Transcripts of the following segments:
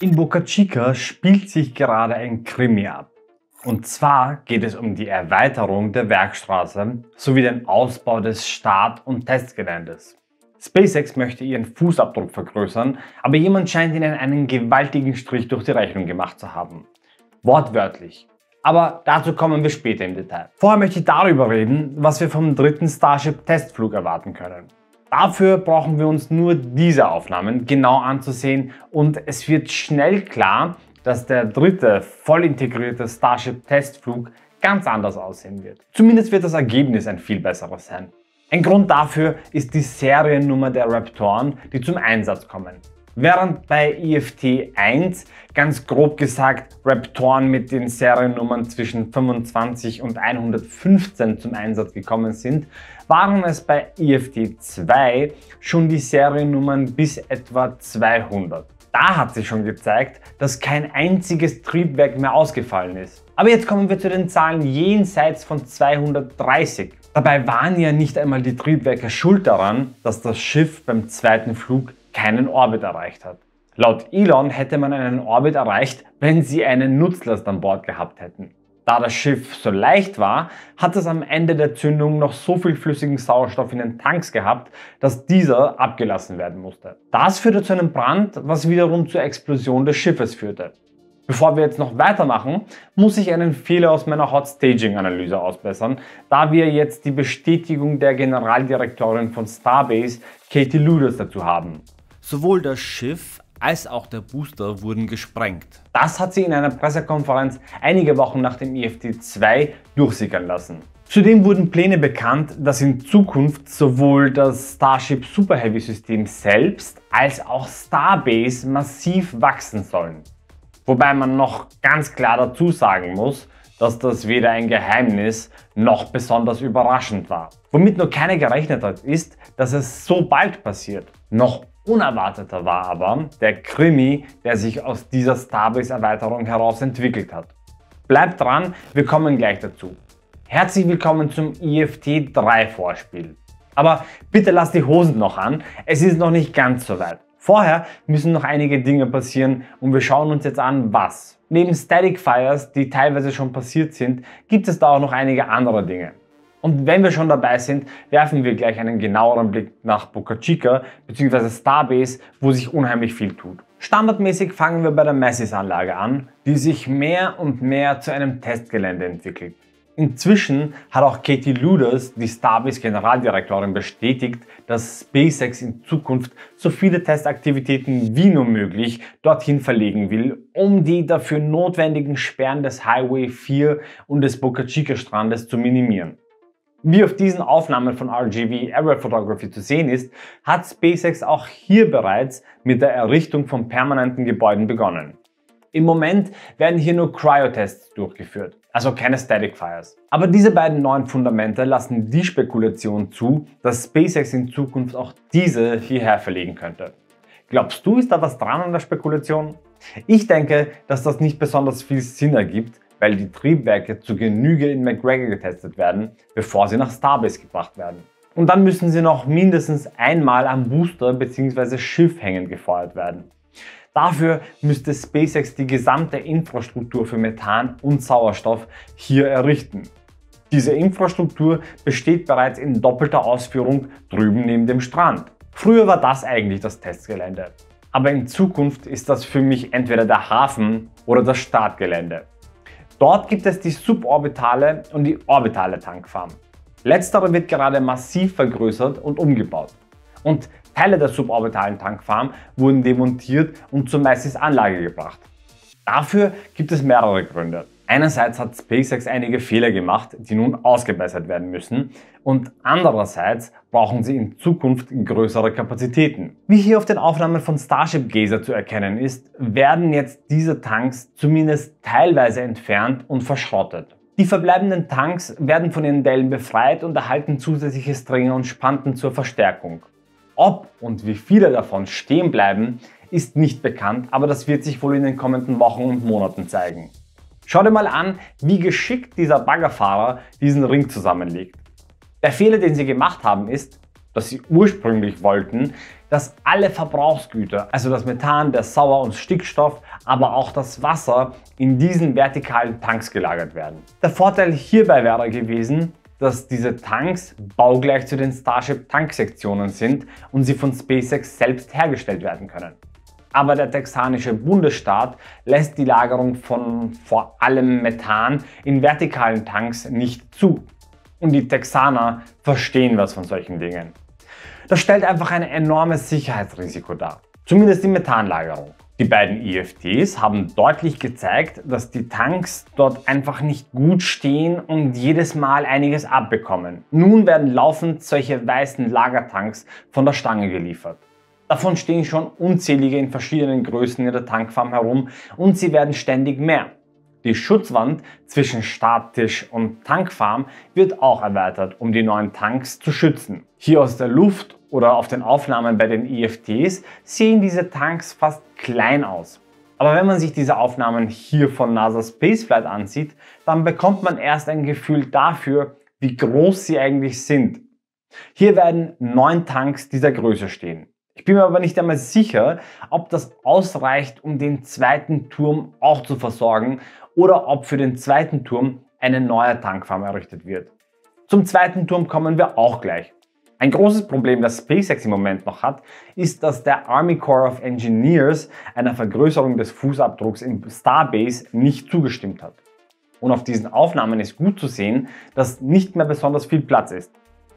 In Boca Chica spielt sich gerade ein Krimi ab. Und zwar geht es um die Erweiterung der Werkstraße sowie den Ausbau des Start- und Testgeländes. SpaceX möchte ihren Fußabdruck vergrößern, aber jemand scheint ihnen einen gewaltigen Strich durch die Rechnung gemacht zu haben. Wortwörtlich. Aber dazu kommen wir später im Detail. Vorher möchte ich darüber reden, was wir vom dritten Starship-Testflug erwarten können. Dafür brauchen wir uns nur diese Aufnahmen genau anzusehen und es wird schnell klar, dass der dritte voll integrierte Starship-Testflug ganz anders aussehen wird. Zumindest wird das Ergebnis ein viel besseres sein. Ein Grund dafür ist die Seriennummer der Raptoren, die zum Einsatz kommen. Während bei IFT-1 ganz grob gesagt Raptoren mit den Seriennummern zwischen 25 und 115 zum Einsatz gekommen sind, waren es bei IFT-2 schon die Seriennummern bis etwa 200. Da hat sich schon gezeigt, dass kein einziges Triebwerk mehr ausgefallen ist. Aber jetzt kommen wir zu den Zahlen jenseits von 230. Dabei waren ja nicht einmal die Triebwerke schuld daran, dass das Schiff beim zweiten Flug keinen Orbit erreicht hat. Laut Elon hätte man einen Orbit erreicht, wenn sie einen Nutzlast an Bord gehabt hätten. Da das Schiff so leicht war, hat es am Ende der Zündung noch so viel flüssigen Sauerstoff in den Tanks gehabt, dass dieser abgelassen werden musste. Das führte zu einem Brand, was wiederum zur Explosion des Schiffes führte. Bevor wir jetzt noch weitermachen, muss ich einen Fehler aus meiner Hot Staging Analyse ausbessern, da wir jetzt die Bestätigung der Generaldirektorin von Starbase, Katie Luders, dazu haben. Sowohl das Schiff als auch der Booster wurden gesprengt. Das hat sie in einer Pressekonferenz einige Wochen nach dem IFT-2 durchsickern lassen. Zudem wurden Pläne bekannt, dass in Zukunft sowohl das Starship Super Heavy System selbst als auch Starbase massiv wachsen sollen. Wobei man noch ganz klar dazu sagen muss, dass das weder ein Geheimnis noch besonders überraschend war. Womit nur keiner gerechnet hat, ist, dass es so bald passiert. Noch unerwarteter war aber der Krimi, der sich aus dieser Starbase-Erweiterung heraus entwickelt hat. Bleibt dran, wir kommen gleich dazu. Herzlich willkommen zum IFT-3-Vorspiel. Aber bitte lasst die Hosen noch an, es ist noch nicht ganz so weit. Vorher müssen noch einige Dinge passieren und wir schauen uns jetzt an, was. Neben Static Fires, die teilweise schon passiert sind, gibt es da auch noch einige andere Dinge. Und wenn wir schon dabei sind, werfen wir gleich einen genaueren Blick nach Boca Chica bzw. Starbase, wo sich unheimlich viel tut. Standardmäßig fangen wir bei der Messis-Anlage an, die sich mehr und mehr zu einem Testgelände entwickelt. Inzwischen hat auch Katie Luders, die Starbase-Generaldirektorin, bestätigt, dass SpaceX in Zukunft so viele Testaktivitäten wie nur möglich dorthin verlegen will, um die dafür notwendigen Sperren des Highway 4 und des Boca Chica Strandes zu minimieren. Wie auf diesen Aufnahmen von RGV Aerial Photography zu sehen ist, hat SpaceX auch hier bereits mit der Errichtung von permanenten Gebäuden begonnen. Im Moment werden hier nur Cryo-Tests durchgeführt, also keine Static Fires. Aber diese beiden neuen Fundamente lassen die Spekulation zu, dass SpaceX in Zukunft auch diese hierher verlegen könnte. Glaubst du, ist da was dran an der Spekulation? Ich denke, dass das nicht besonders viel Sinn ergibt, weil die Triebwerke zu Genüge in McGregor getestet werden, bevor sie nach Starbase gebracht werden. Und dann müssen sie noch mindestens einmal am Booster bzw. Schiff hängend gefeuert werden. Dafür müsste SpaceX die gesamte Infrastruktur für Methan und Sauerstoff hier errichten. Diese Infrastruktur besteht bereits in doppelter Ausführung drüben neben dem Strand. Früher war das eigentlich das Testgelände. Aber in Zukunft ist das für mich entweder der Hafen oder das Startgelände. Dort gibt es die suborbitale und die orbitale Tankfarm. Letztere wird gerade massiv vergrößert und umgebaut. Und Teile der suborbitalen Tankfarm wurden demontiert und zur Messis-Anlage gebracht. Dafür gibt es mehrere Gründe. Einerseits hat SpaceX einige Fehler gemacht, die nun ausgebessert werden müssen, und andererseits brauchen sie in Zukunft größere Kapazitäten. Wie hier auf den Aufnahmen von Starship Gazer zu erkennen ist, werden jetzt diese Tanks zumindest teilweise entfernt und verschrottet. Die verbleibenden Tanks werden von ihren Dellen befreit und erhalten zusätzliche Stringer und Spanten zur Verstärkung. Ob und wie viele davon stehen bleiben, ist nicht bekannt, aber das wird sich wohl in den kommenden Wochen und Monaten zeigen. Schau dir mal an, wie geschickt dieser Baggerfahrer diesen Ring zusammenlegt. Der Fehler, den sie gemacht haben, ist, dass sie ursprünglich wollten, dass alle Verbrauchsgüter, also das Methan, der Sauer- und Stickstoff, aber auch das Wasser in diesen vertikalen Tanks gelagert werden. Der Vorteil hierbei wäre gewesen, dass diese Tanks baugleich zu den Starship-Tanksektionen sind und sie von SpaceX selbst hergestellt werden können. Aber der texanische Bundesstaat lässt die Lagerung von vor allem Methan in vertikalen Tanks nicht zu. Und die Texaner verstehen was von solchen Dingen. Das stellt einfach ein enormes Sicherheitsrisiko dar. Zumindest die Methanlagerung. Die beiden IFTs haben deutlich gezeigt, dass die Tanks dort einfach nicht gut stehen und jedes Mal einiges abbekommen. Nun werden laufend solche weißen Lagertanks von der Stange geliefert. Davon stehen schon unzählige in verschiedenen Größen in der Tankfarm herum und sie werden ständig mehr. Die Schutzwand zwischen Starttisch und Tankfarm wird auch erweitert, um die neuen Tanks zu schützen. Hier aus der Luft oder auf den Aufnahmen bei den IFTs sehen diese Tanks fast klein aus. Aber wenn man sich diese Aufnahmen hier von NASA Spaceflight ansieht, dann bekommt man erst ein Gefühl dafür, wie groß sie eigentlich sind. Hier werden 9 Tanks dieser Größe stehen. Ich bin mir aber nicht einmal sicher, ob das ausreicht, um den zweiten Turm auch zu versorgen oder ob für den zweiten Turm eine neue Tankfarm errichtet wird. Zum zweiten Turm kommen wir auch gleich. Ein großes Problem, das SpaceX im Moment noch hat, ist, dass der Army Corps of Engineers einer Vergrößerung des Fußabdrucks im Starbase nicht zugestimmt hat. Und auf diesen Aufnahmen ist gut zu sehen, dass nicht mehr besonders viel Platz ist.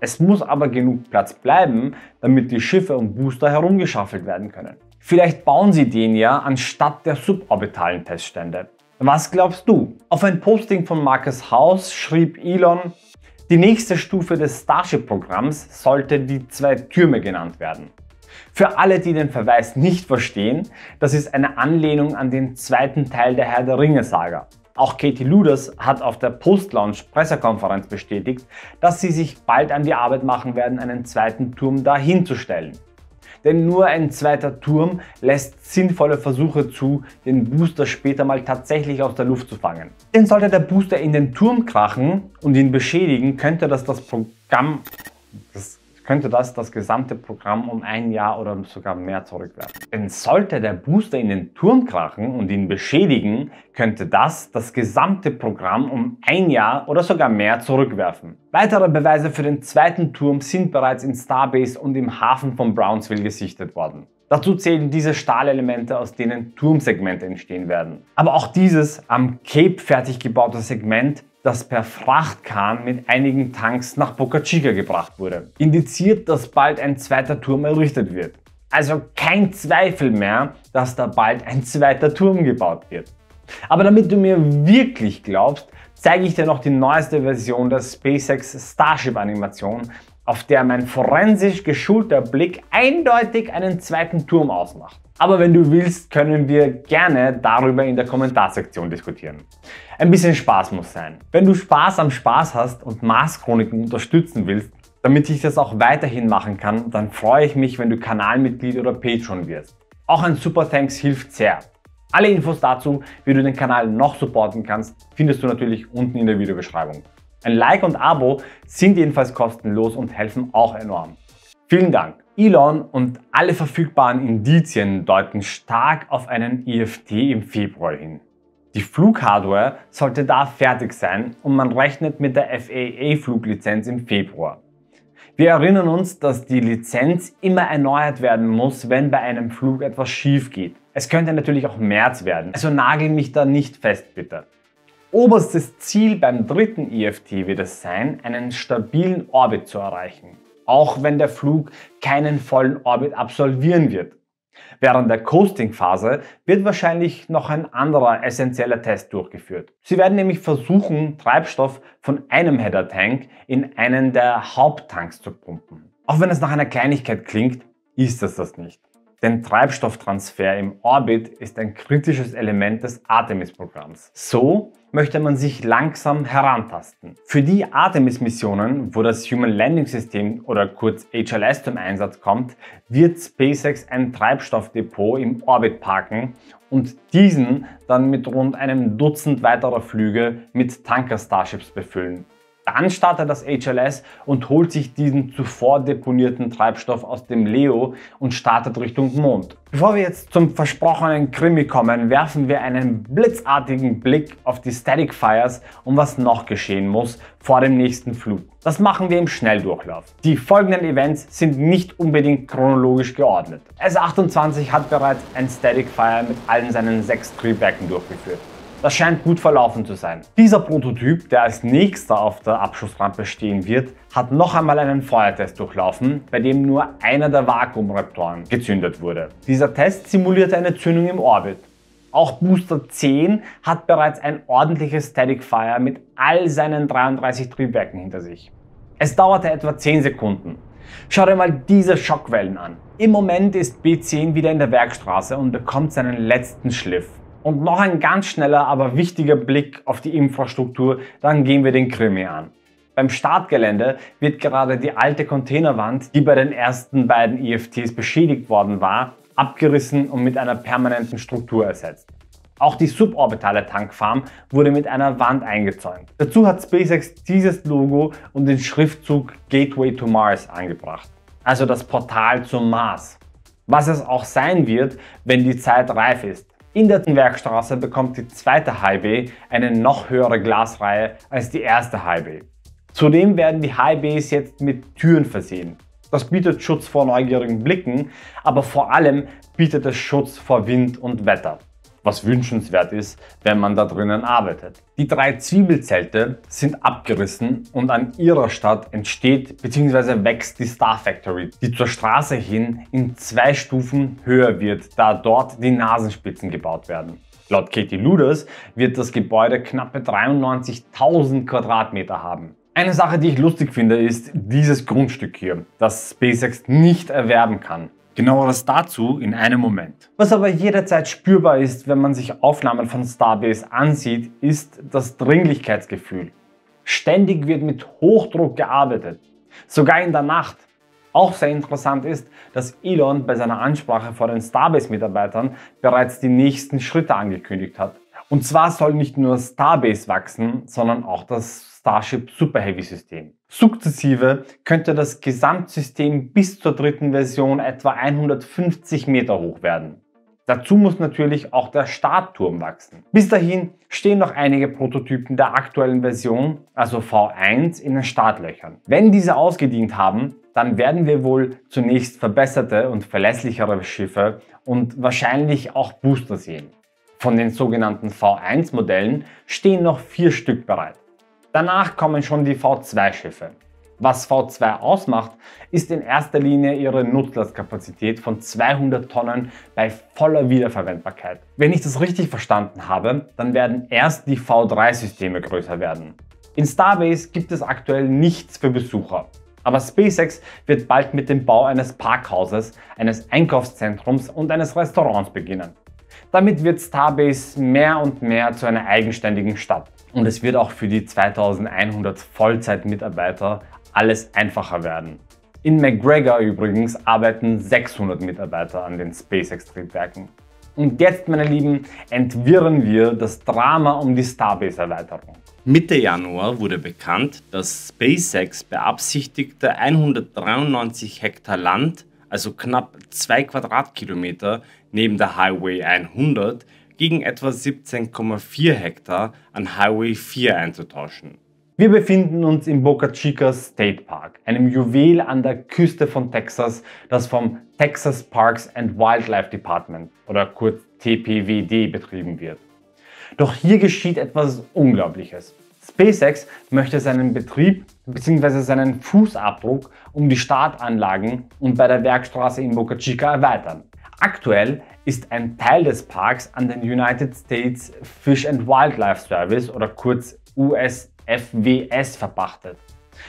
Es muss aber genug Platz bleiben, damit die Schiffe und Booster herumgeschaffelt werden können. Vielleicht bauen sie den ja anstatt der suborbitalen Teststände. Was glaubst du? Auf ein Posting von Marcus House schrieb Elon, die nächste Stufe des Starship-Programms sollte die 2 Türme genannt werden. Für alle, die den Verweis nicht verstehen, das ist eine Anlehnung an den zweiten Teil der Herr der Ringe-Saga. Auch Katie Luders hat auf der Post-Launch-Pressekonferenz bestätigt, dass sie sich bald an die Arbeit machen werden, einen zweiten Turm dahin zu stellen. Denn nur ein zweiter Turm lässt sinnvolle Versuche zu, den Booster später mal tatsächlich aus der Luft zu fangen. Denn sollte der Booster in den Turm krachen und ihn beschädigen, könnte das gesamte Programm um ein Jahr oder sogar mehr zurückwerfen. Denn sollte der Booster in den Turm krachen und ihn beschädigen, könnte das gesamte Programm um ein Jahr oder sogar mehr zurückwerfen. Weitere Beweise für den zweiten Turm sind bereits in Starbase und im Hafen von Brownsville gesichtet worden. Dazu zählen diese Stahlelemente, aus denen Turmsegmente entstehen werden. Aber auch dieses am Cape fertig gebaute Segment, das per Frachtkahn mit einigen Tanks nach Boca Chica gebracht wurde, indiziert, dass bald ein zweiter Turm errichtet wird. Also kein Zweifel mehr, dass da bald ein zweiter Turm gebaut wird. Aber damit du mir wirklich glaubst, zeige ich dir noch die neueste Version der SpaceX Starship-Animation, auf der mein forensisch geschulter Blick eindeutig einen zweiten Turm ausmacht. Aber wenn du willst, können wir gerne darüber in der Kommentarsektion diskutieren. Ein bisschen Spaß muss sein. Wenn du Spaß am Spaß hast und Mars Chroniken unterstützen willst, damit ich das auch weiterhin machen kann, dann freue ich mich, wenn du Kanalmitglied oder Patreon wirst. Auch ein Super Thanks hilft sehr. Alle Infos dazu, wie du den Kanal noch supporten kannst, findest du natürlich unten in der Videobeschreibung. Ein Like und Abo sind jedenfalls kostenlos und helfen auch enorm. Vielen Dank. Elon und alle verfügbaren Indizien deuten stark auf einen IFT im Februar hin. Die Flughardware sollte da fertig sein und man rechnet mit der FAA-Fluglizenz im Februar. Wir erinnern uns, dass die Lizenz immer erneuert werden muss, wenn bei einem Flug etwas schief geht. Es könnte natürlich auch März werden, also nagel mich da nicht fest, bitte. Oberstes Ziel beim dritten IFT wird es sein, einen stabilen Orbit zu erreichen, auch wenn der Flug keinen vollen Orbit absolvieren wird. Während der Coasting-Phase wird wahrscheinlich noch ein anderer essentieller Test durchgeführt. Sie werden nämlich versuchen, Treibstoff von einem Header-Tank in einen der Haupttanks zu pumpen. Auch wenn es nach einer Kleinigkeit klingt, ist es das nicht. Denn Treibstofftransfer im Orbit ist ein kritisches Element des Artemis-Programms. So möchte man sich langsam herantasten. Für die Artemis-Missionen, wo das Human Landing System oder kurz HLS zum Einsatz kommt, wird SpaceX ein Treibstoffdepot im Orbit parken und diesen dann mit rund einem Dutzend weiterer Flüge mit Tanker-Starships befüllen. Dann startet das HLS und holt sich diesen zuvor deponierten Treibstoff aus dem Leo und startet Richtung Mond. Bevor wir jetzt zum versprochenen Krimi kommen, werfen wir einen blitzartigen Blick auf die Static Fires und was noch geschehen muss vor dem nächsten Flug. Das machen wir im Schnelldurchlauf. Die folgenden Events sind nicht unbedingt chronologisch geordnet. S28 hat bereits ein Static Fire mit allen seinen 6 Triebwerken durchgeführt. Das scheint gut verlaufen zu sein. Dieser Prototyp, der als nächster auf der Abschussrampe stehen wird, hat noch einmal einen Feuertest durchlaufen, bei dem nur einer der Vakuumraptoren gezündet wurde. Dieser Test simulierte eine Zündung im Orbit. Auch Booster 10 hat bereits ein ordentliches Static Fire mit all seinen 33 Triebwerken hinter sich. Es dauerte etwa 10 Sekunden. Schau dir mal diese Schockwellen an. Im Moment ist B10 wieder in der Werkstraße und bekommt seinen letzten Schliff. Und noch ein ganz schneller, aber wichtiger Blick auf die Infrastruktur, dann gehen wir den Krimi an. Beim Startgelände wird gerade die alte Containerwand, die bei den ersten beiden IFTs beschädigt worden war, abgerissen und mit einer permanenten Struktur ersetzt. Auch die suborbitale Tankfarm wurde mit einer Wand eingezäunt. Dazu hat SpaceX dieses Logo und den Schriftzug Gateway to Mars angebracht, also das Portal zum Mars. Was es auch sein wird, wenn die Zeit reif ist. In der Werkstraße bekommt die zweite Highway eine noch höhere Glasreihe als die erste Highway. Zudem werden die Highways jetzt mit Türen versehen. Das bietet Schutz vor neugierigen Blicken, aber vor allem bietet es Schutz vor Wind und Wetter, was wünschenswert ist, wenn man da drinnen arbeitet. Die 3 Zwiebelzelte sind abgerissen und an ihrer Stadt entsteht bzw. wächst die Star Factory, die zur Straße hin in 2 Stufen höher wird, da dort die Nasenspitzen gebaut werden. Laut Katie Luders wird das Gebäude knappe 93.000 Quadratmeter haben. Eine Sache, die ich lustig finde, ist dieses Grundstück hier, das SpaceX nicht erwerben kann. Genaueres dazu in einem Moment. Was aber jederzeit spürbar ist, wenn man sich Aufnahmen von Starbase ansieht, ist das Dringlichkeitsgefühl. Ständig wird mit Hochdruck gearbeitet, sogar in der Nacht. Auch sehr interessant ist, dass Elon bei seiner Ansprache vor den Starbase-Mitarbeitern bereits die nächsten Schritte angekündigt hat. Und zwar soll nicht nur Starbase wachsen, sondern auch das Starship Super Heavy System. Sukzessive könnte das Gesamtsystem bis zur 3. Version etwa 150 Meter hoch werden. Dazu muss natürlich auch der Startturm wachsen. Bis dahin stehen noch einige Prototypen der aktuellen Version, also V1, in den Startlöchern. Wenn diese ausgedient haben, dann werden wir wohl zunächst verbesserte und verlässlichere Schiffe und wahrscheinlich auch Booster sehen. Von den sogenannten V1-Modellen stehen noch 4 Stück bereit. Danach kommen schon die V2-Schiffe. Was V2 ausmacht, ist in erster Linie ihre Nutzlastkapazität von 200 Tonnen bei voller Wiederverwendbarkeit. Wenn ich das richtig verstanden habe, dann werden erst die V3-Systeme größer werden. In Starbase gibt es aktuell nichts für Besucher. Aber SpaceX wird bald mit dem Bau eines Parkhauses, eines Einkaufszentrums und eines Restaurants beginnen. Damit wird Starbase mehr und mehr zu einer eigenständigen Stadt. Und es wird auch für die 2100 Vollzeitmitarbeiter alles einfacher werden. In McGregor übrigens arbeiten 600 Mitarbeiter an den SpaceX-Triebwerken. Und jetzt, meine Lieben, entwirren wir das Drama um die Starbase-Erweiterung. Mitte Januar wurde bekannt, dass SpaceX beabsichtigte 193 Hektar Land, also knapp 2 Quadratkilometer neben der Highway 100, gegen etwa 17,4 Hektar an Highway 4 einzutauschen. Wir befinden uns im Boca Chica State Park, einem Juwel an der Küste von Texas, das vom Texas Parks and Wildlife Department oder kurz TPWD betrieben wird. Doch hier geschieht etwas Unglaubliches. SpaceX möchte seinen Betrieb bzw. seinen Fußabdruck um die Startanlagen und bei der Werkstraße in Boca Chica erweitern. Aktuell ist ein Teil des Parks an den United States Fish and Wildlife Service oder kurz USFWS verpachtet.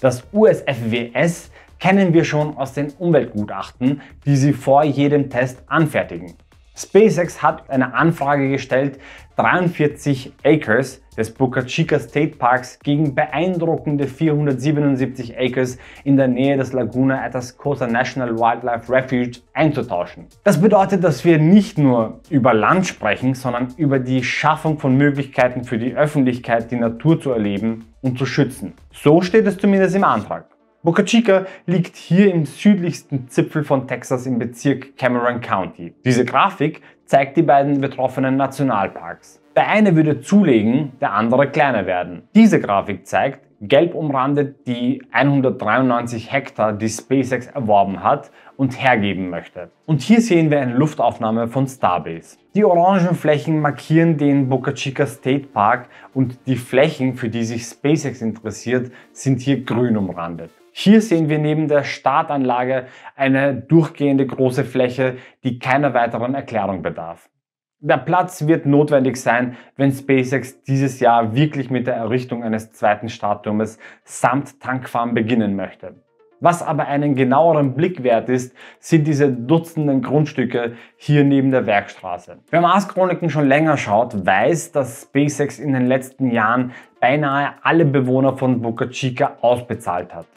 Das USFWS kennen wir schon aus den Umweltgutachten, die sie vor jedem Test anfertigen. SpaceX hat eine Anfrage gestellt, 43 Acres des Boca Chica State Parks gegen beeindruckende 477 Acres in der Nähe des Laguna Atascosa National Wildlife Refuge einzutauschen. Das bedeutet, dass wir nicht nur über Land sprechen, sondern über die Schaffung von Möglichkeiten für die Öffentlichkeit, die Natur zu erleben und zu schützen. So steht es zumindest im Antrag. Boca Chica liegt hier im südlichsten Zipfel von Texas im Bezirk Cameron County. Diese Grafik zeigt die beiden betroffenen Nationalparks. Der eine würde zulegen, der andere kleiner werden. Diese Grafik zeigt, gelb umrandet, die 193 Hektar, die SpaceX erworben hat und hergeben möchte. Und hier sehen wir eine Luftaufnahme von Starbase. Die orangen Flächen markieren den Boca Chica State Park und die Flächen, für die sich SpaceX interessiert, sind hier grün umrandet. Hier sehen wir neben der Startanlage eine durchgehende große Fläche, die keiner weiteren Erklärung bedarf. Der Platz wird notwendig sein, wenn SpaceX dieses Jahr wirklich mit der Errichtung eines zweiten Startturmes samt Tankfarm beginnen möchte. Was aber einen genaueren Blick wert ist, sind diese dutzenden Grundstücke hier neben der Werkstraße. Wer Mars Chroniken schon länger schaut, weiß, dass SpaceX in den letzten Jahren beinahe alle Bewohner von Boca Chica ausbezahlt hat.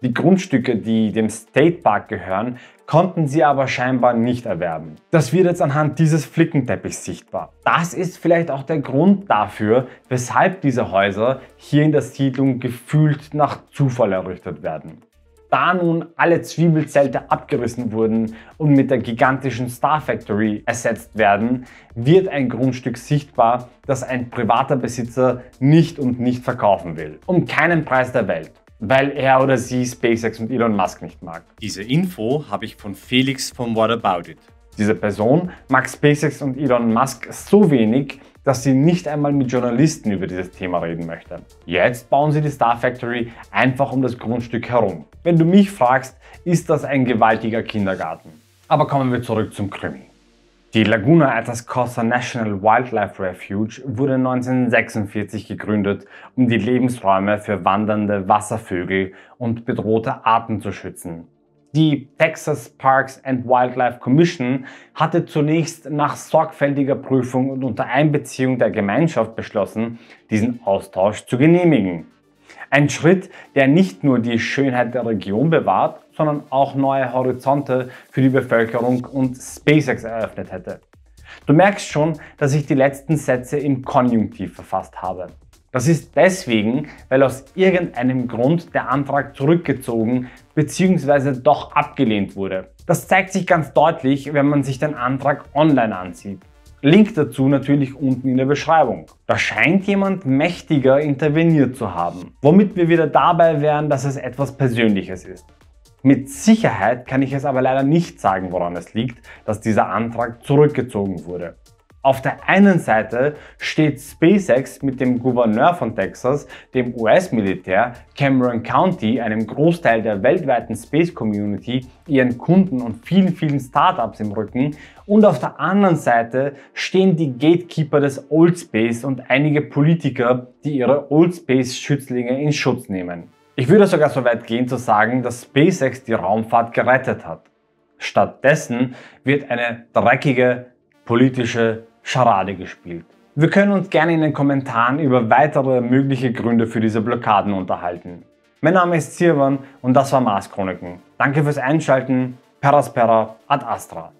Die Grundstücke, die dem State Park gehören, konnten sie aber scheinbar nicht erwerben. Das wird jetzt anhand dieses Flickenteppichs sichtbar. Das ist vielleicht auch der Grund dafür, weshalb diese Häuser hier in der Siedlung gefühlt nach Zufall errichtet werden. Da nun alle Zwiebelzelte abgerissen wurden und mit der gigantischen Star Factory ersetzt werden, wird ein Grundstück sichtbar, das ein privater Besitzer nicht verkaufen will. Um keinen Preis der Welt. Weil er oder sie SpaceX und Elon Musk nicht mag. Diese Info habe ich von Felix von What About It. Diese Person mag SpaceX und Elon Musk so wenig, dass sie nicht einmal mit Journalisten über dieses Thema reden möchte. Jetzt bauen sie die Star Factory einfach um das Grundstück herum. Wenn du mich fragst, ist das ein gewaltiger Kindergarten. Aber kommen wir zurück zum Krimi. Die Laguna Atascosa National Wildlife Refuge wurde 1946 gegründet, um die Lebensräume für wandernde Wasservögel und bedrohte Arten zu schützen. Die Texas Parks and Wildlife Commission hatte zunächst nach sorgfältiger Prüfung und unter Einbeziehung der Gemeinschaft beschlossen, diesen Austausch zu genehmigen. Ein Schritt, der nicht nur die Schönheit der Region bewahrt, sondern auch neue Horizonte für die Bevölkerung und SpaceX eröffnet hätte. Du merkst schon, dass ich die letzten Sätze im Konjunktiv verfasst habe. Das ist deswegen, weil aus irgendeinem Grund der Antrag zurückgezogen bzw. doch abgelehnt wurde. Das zeigt sich ganz deutlich, wenn man sich den Antrag online ansieht. Link dazu natürlich unten in der Beschreibung. Da scheint jemand mächtiger interveniert zu haben, womit wir wieder dabei wären, dass es etwas Persönliches ist. Mit Sicherheit kann ich es aber leider nicht sagen, woran es liegt, dass dieser Antrag zurückgezogen wurde. Auf der einen Seite steht SpaceX mit dem Gouverneur von Texas, dem US-Militär, Cameron County, einem Großteil der weltweiten Space-Community, ihren Kunden und vielen Startups im Rücken. Und auf der anderen Seite stehen die Gatekeeper des Old Space und einige Politiker, die ihre Old Space-Schützlinge in Schutz nehmen. Ich würde sogar so weit gehen zu sagen, dass SpaceX die Raumfahrt gerettet hat. Stattdessen wird eine dreckige politische Scharade gespielt. Wir können uns gerne in den Kommentaren über weitere mögliche Gründe für diese Blockaden unterhalten. Mein Name ist Sirwan und das war Mars Chroniken. Danke fürs Einschalten. Pera spera ad astra.